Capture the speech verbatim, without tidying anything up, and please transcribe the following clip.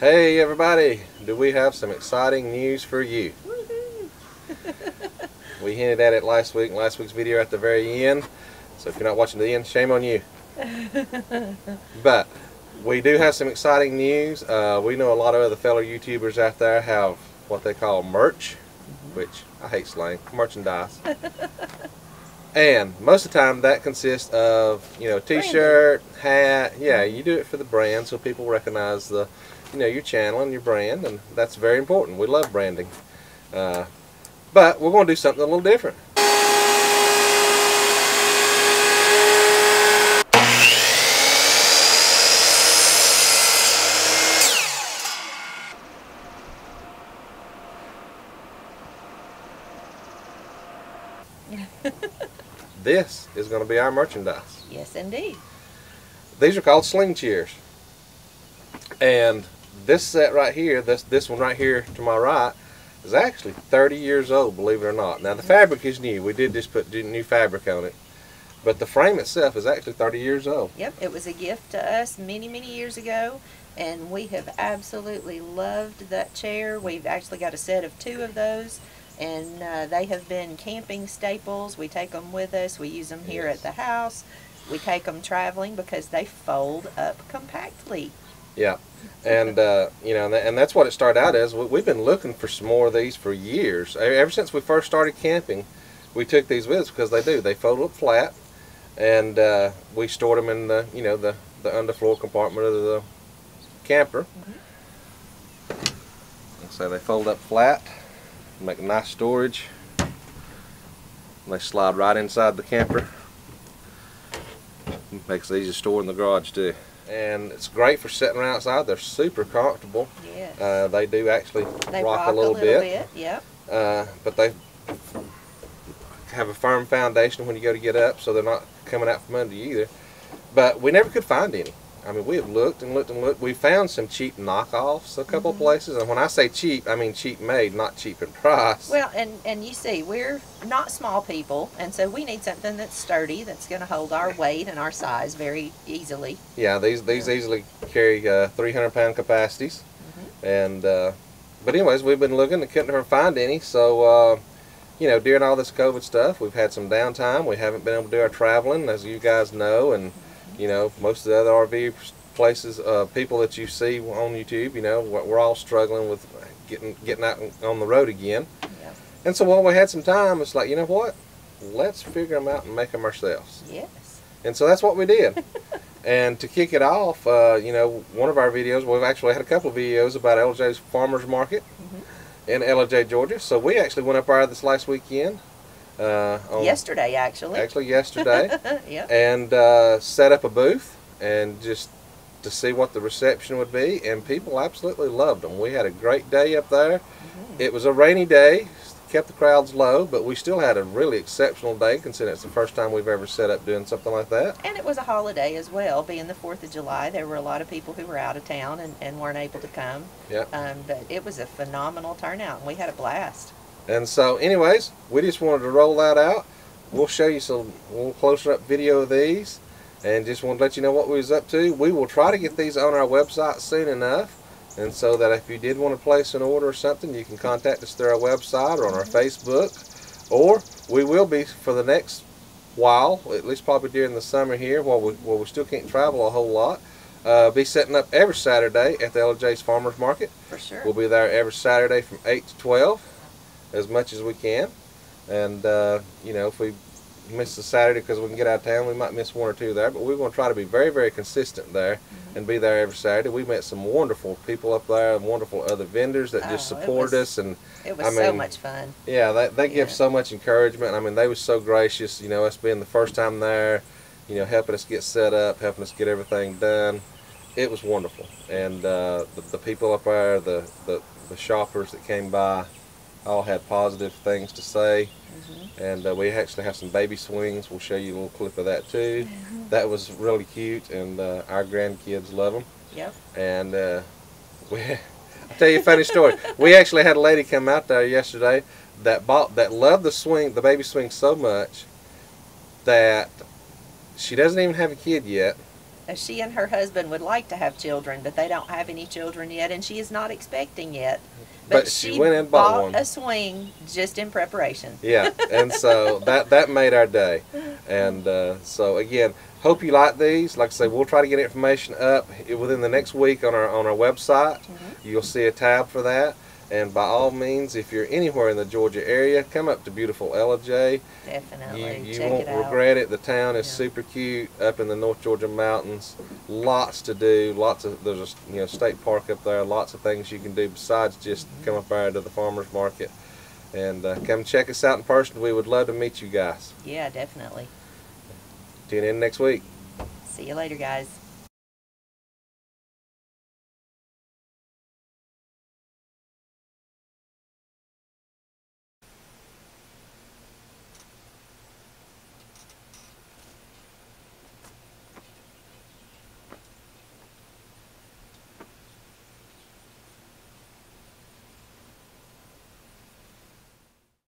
Hey everybody, do we have some exciting news for you? We hinted at it last week in last week's video at the very end, so if you're not watching to the end, shame on you. But we do have some exciting news. Uh, we know a lot of other fellow YouTubers out there have what they call merch, which I hate slang, merchandise. And most of the time that consists of, you know, t-shirt, hat. Yeah, you do it for the brand so people recognize the, you know, your channel and your brand, and that's very important. We love branding. Uh, but we're going to do something a little different. This is going to be our merchandise. Yes, indeed. These are called Sling Chairs. And this set right here, this this one right here to my right, is actually thirty years old, believe it or not. Now the fabric is new. We did just put new fabric on it. But the frame itself is actually thirty years old. Yep, it was a gift to us many, many years ago. And we have absolutely loved that chair. We've actually got a set of two of those. And uh, they have been camping staples. We take them with us. We use them here yes. at the house. We take them traveling because they fold up compactly. Yeah, and uh, you know, and that's what it started out as. We've been looking for some more of these for years. Ever since we first started camping, we took these with us because they do. They fold up flat, and uh, we stored them in the, you know, the the underfloor compartment of the camper. Mm-hmm. So they fold up flat, make nice storage. And they slide right inside the camper. Makes it easy to store in the garage too. And it's great for sitting around outside. They're super comfortable. Yes. Uh, they do actually they rock, rock a little, a little bit. bit. Yep. Uh, but they have a firm foundation when you go to get up, so they're not coming out from under you either. But we never could find any. I mean, we have looked and looked and looked. We found some cheap knockoffs a couple mm-hmm. places. And when I say cheap, I mean cheap made, not cheap in price. Well, and, and you see, we're not small people, and so we need something that's sturdy, that's going to hold our weight and our size very easily. Yeah, these these yeah. easily carry uh, three hundred pound capacities. Mm-hmm. And uh, but anyways, we've been looking and couldn't ever find any. So, uh, you know, during all this COVID stuff, we've had some downtime. We haven't been able to do our traveling, as you guys know, and you know, most of the other R V places, uh, people that you see on YouTube, you know, we're all struggling with getting getting out on the road again. Yep. And so while we had some time, it's like, you know what? Let's figure them out and make them ourselves. Yes. And so that's what we did. And to kick it off, uh, you know, one of our videos, we've actually had a couple of videos about Ellijay's Farmers Market mm-hmm. in Ellijay, Georgia. So we actually went up there this last weekend. Uh, on yesterday actually actually yesterday yep. and uh, set up a booth and just to see what the reception would be, and people absolutely loved them. We had a great day up there. Mm-hmm. It was a rainy day, kept the crowds low, but we still had a really exceptional day considering it's the first time we've ever set up doing something like that. And it was a holiday as well, being the fourth of July. There were a lot of people who were out of town and, and weren't able to come. Yep. Um, but it was a phenomenal turnout and we had a blast. And so anyways, we just wanted to roll that out. We'll show you some a little closer up video of these and just want to let you know what we was up to. We will try to get these on our website soon enough, and so that if you did want to place an order or something, you can contact us through our website or on our Facebook, or we will be for the next while, at least probably during the summer here while we, while we still can't travel a whole lot. Uh, be setting up every Saturday at the Ellijay's Farmers Market. For sure. We'll be there every Saturday from eight to twelve. As much as we can, and uh, you know, if we miss the Saturday because we can get out of town, we might miss one or two there, but we're going to try to be very very consistent there. Mm-hmm. And be there every Saturday. We met some wonderful people up there and wonderful other vendors that oh, just supported was, us, and it was I mean, so much fun. Yeah, they, they yeah. give so much encouragement. I mean, they were so gracious, you know, us being the first time there, you know, helping us get set up, helping us get everything done. It was wonderful. And uh, the, the people up there, the, the, the shoppers that came by, all had positive things to say. Mm-hmm. And uh, we actually have some baby swings. We'll show you a little clip of that too. Mm-hmm. That was really cute, and uh, our grandkids love them. Yep. And uh, we, I'll tell you a funny story. We actually had a lady come out there yesterday that bought that loved the swing, the baby swing so much that she doesn't even have a kid yet. she and her husband would like to have children, but they don't have any children yet, and she is not expecting yet. But, but she, she went and bought, bought one. a swing just in preparation. Yeah, and so that, that made our day. And uh, so, again, hope you like these. Like I say, we'll try to get information up within the next week on our, on our website. Mm-hmm. You'll see a tab for that. And by all means, if you're anywhere in the Georgia area, come up to beautiful Ellijay. Definitely. You, you won't it regret out. it. The town is yeah. super cute up in the North Georgia mountains. Lots to do. Lots of there's a you know state park up there. Lots of things you can do besides just mm-hmm. come up there to the farmers market, and uh, come check us out in person. We would love to meet you guys. Yeah, definitely. Tune in next week. See you later, guys.